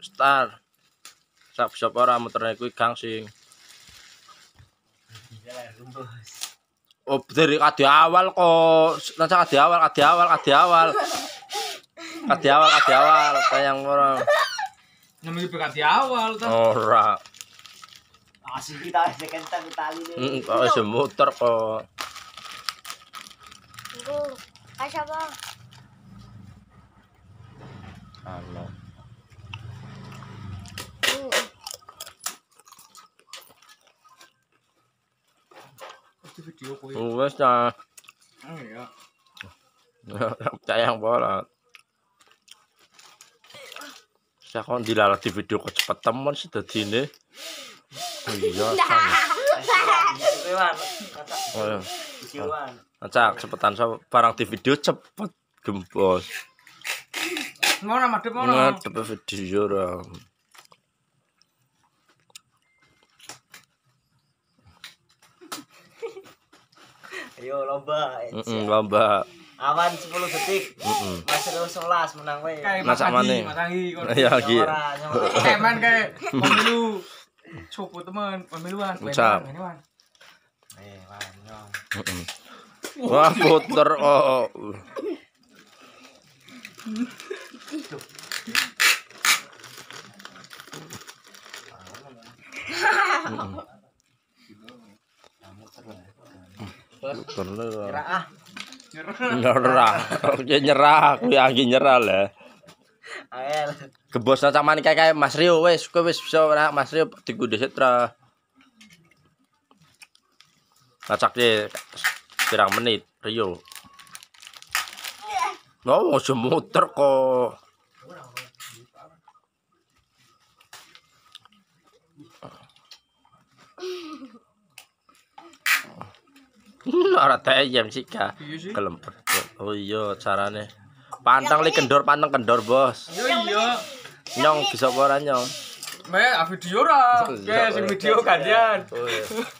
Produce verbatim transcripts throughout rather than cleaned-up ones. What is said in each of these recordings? Star sap-sap ora muternya kuwi gangsing. Oh, dari kade awal kok, nanti kade awal, kade awal, kade awal, kade awal, kade awal, tayang orang. Namanya kade awal, tak? Orang. Asli kita ada kentang tali nih. Kau semuter kok. Tunggu, kasih bang. Halo. Uwes dah. Oh ya. Tayang bola. Saya kon dilalat di video kecepet temen sih tadi ini. Iya. Acak cepetan so barang di video cepet gembos. Mau nama deh mau nama. Cepet video orang. Ayo lomba. Mm-mm, lomba. Awan sepuluh detik. Mm-mm. Masih sebelas menang we. Masak mane. Iya iki. Temen kae pemilu. Cukup temen pemiluan. Ucap. Eh, wah, puter oh. Nyerah ah. Nyerah. Nyerah. Nyerah, kuwi angge nyerah lah. Ael. Gebosna sampean kae Mas Rio wis, kowe wis bisa ora Mas Rio digundhes tra. Acak deh pirang menit Rio. Loh, aja muter kok. Ora tayem sik ka. Kelempet. Oh iya carane. Pantang li kendor, pantang kendor, Bos. Iya. Nyong bisa apa ora nyong? Meh video ora. Kayak sing video gantian.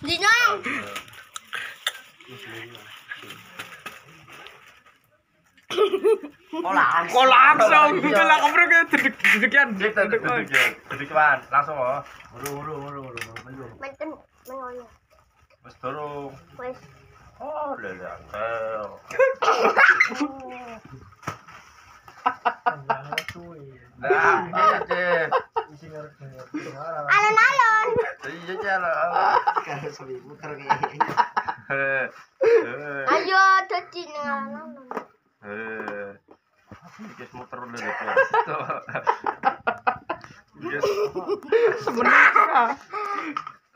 Di nyong. Kolang, kolang langsung delak keprek dedekan dedekan. Dedekan langsung oh. Uru-uru-uru-uru. Menten mengoyo. Wis durung. Wis. Oh, lelah. Nah, deh. Alon-alon. Iya, jalan. Kayak sepi muter iki. Ayo, dadi nang alon-alon. Eh. Wis muter lho iki. Yes. Sebenarnya.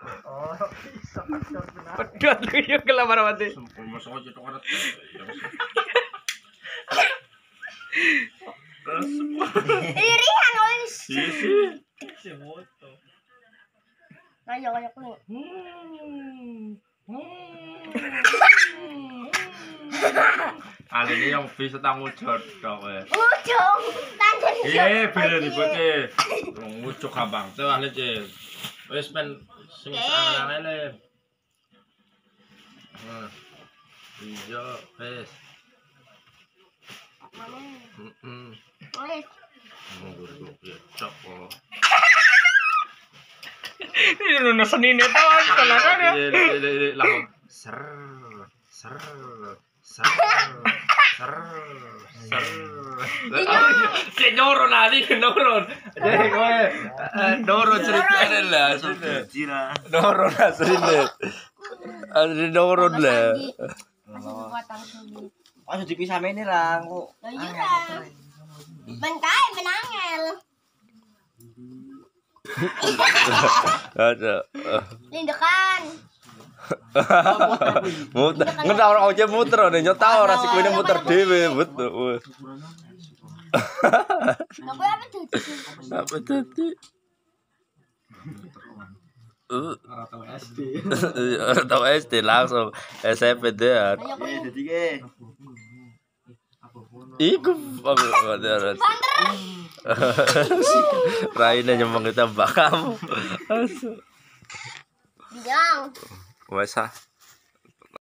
Oh, bisa benar. Pedot yo kelamar mati. Masuk aja tok adat. Irihan wis. Sisi. Semoto. Ayo ayo kuwi. Alene yang bisa tanggung jodoh kowe. Ujung. Eh, bener dibote. Ujung abang teh ale ce. Wis men sing sarane le. Nah. Iya, wis. Heeh. Wis. Mundur kok ya cok. Ini nona senine to, tenane. Lah ser ser ser ser ser. Senoro nari senoro. Jadi kowe Doro ceritane lah sudah. Doro asline. Asli Doro lah. Aja dipisah meneh lah kok. Lah iya. Ben kae menangel. Ada. Lindekan. Muter. Ngendak ora ojo muter ne nyota ora sik kuwi muter dhewe, betul. Apa apa dadi? Apa dadi? Ora tau S D. Ora tau S D langsung S M P D. Dadi ke. Iku bener. Raine nyemeng kita mbak kamu. Jang. Wes ah.